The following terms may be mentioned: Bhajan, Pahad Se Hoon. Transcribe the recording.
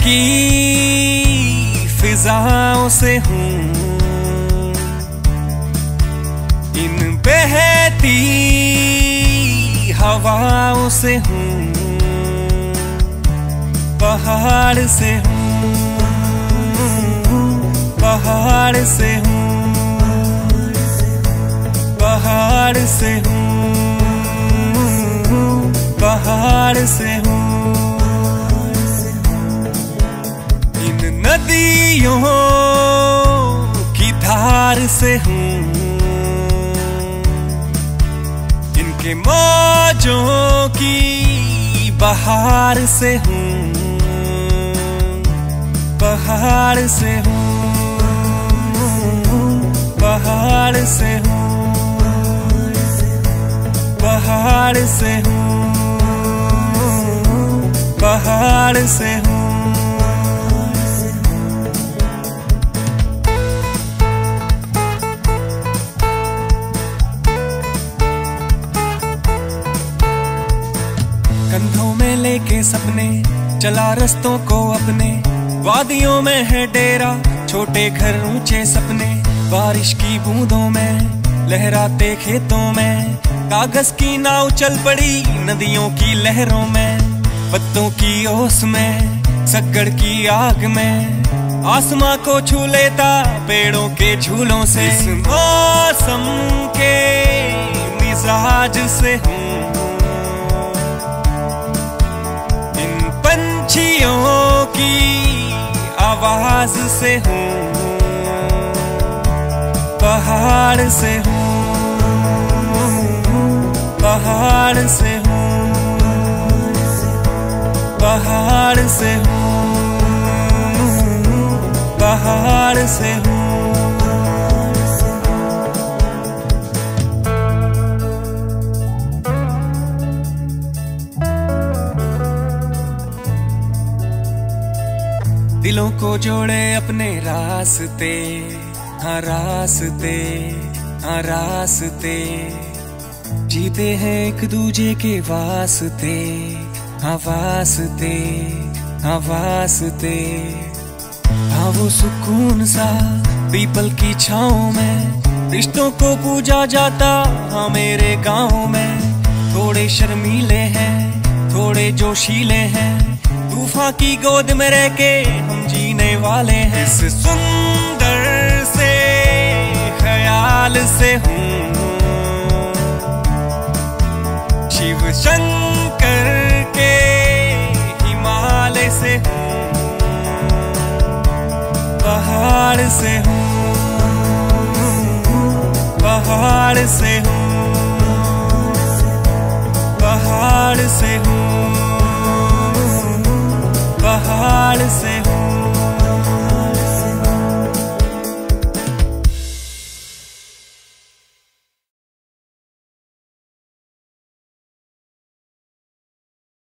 की फिजाओं से हूँ, इन बहती हवाओं से हूँ, पहाड़ से हूँ, पहाड़ से हूँ, पहाड़ से हूँ, पहाड़ से हूँ। नदियों की धार से हूँ, इनके मौजों की बहार से हूँ, पहाड़ से हूँ, पहाड़ से हूँ, पहाड़ से हूँ, पहाड़ से हूँ। कंधों में लेके सपने चला रस्तों को अपने, वादियों में है डेरा छोटे घर ऊंचे सपने, बारिश की बूंदों में लहराते खेतों में, कागज की नाव चल पड़ी नदियों की लहरों में, पत्तों की ओस में सक्कड़ की आग में, आसमां को छू लेता पेड़ों के झूलों से, इस मौसम के मिजाज से हूँ, पंछियों की आवाज से हूँ, पहाड़ से हूँ, पहाड़ से हूँ, पहाड़ से हूँ, पहाड़ से हूँ। दिलों को जोड़े अपने रास्ते, हाँ रास्ते, हाँ रास्ते, जीते हैं एक दूजे के वास्ते, हाँ वास्ते, हाँ वास्ते। हाँ वो सुकून सा पीपल की छाँव में रिश्तों को पूजा जाता, हाँ मेरे गाँव में थोड़े शर्मीले हैं, थोड़े जोशीले हैं, तूफान की गोद में रह के हम जीने वाले हैं। इस सुंदर से ख्याल से हूँ, शिव शंकर के हिमालय से हूँ, पहाड़ से हूँ, पहाड़ से हूँ, पहाड़ से हूँ, पहाड़ से हूँ।